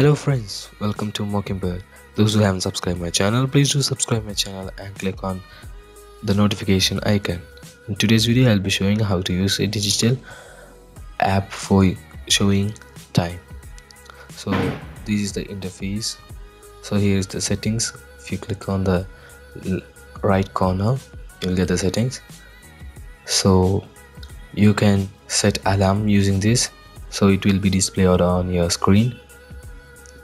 Hello friends, welcome to Mockingbird. Those who haven't subscribed my channel, please do subscribe my channel and click on the notification icon. In today's video, I'll be showing how to use a digital app for showing time. So this is the interface. So here is the settings. If you click on the right corner, you'll get the settings. So you can set alarm using this. So it will be displayed on your screen.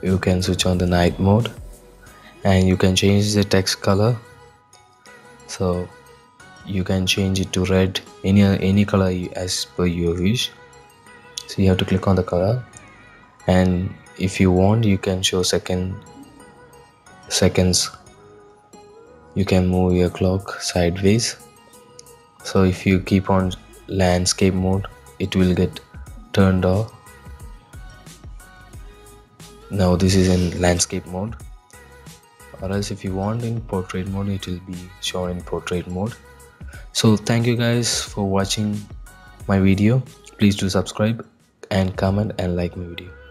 You can switch on the night mode and you can change the text color, so you can change it to red, any color as per your wish. So you have to click on the color, and if you want, you can show seconds. You can move your clock sideways. So if you keep on landscape mode, it will get turned off. Now this is in landscape mode, or else if you want in portrait mode, it will be shown in portrait mode. So thank you guys for watching my video. Please do subscribe and comment and like my video.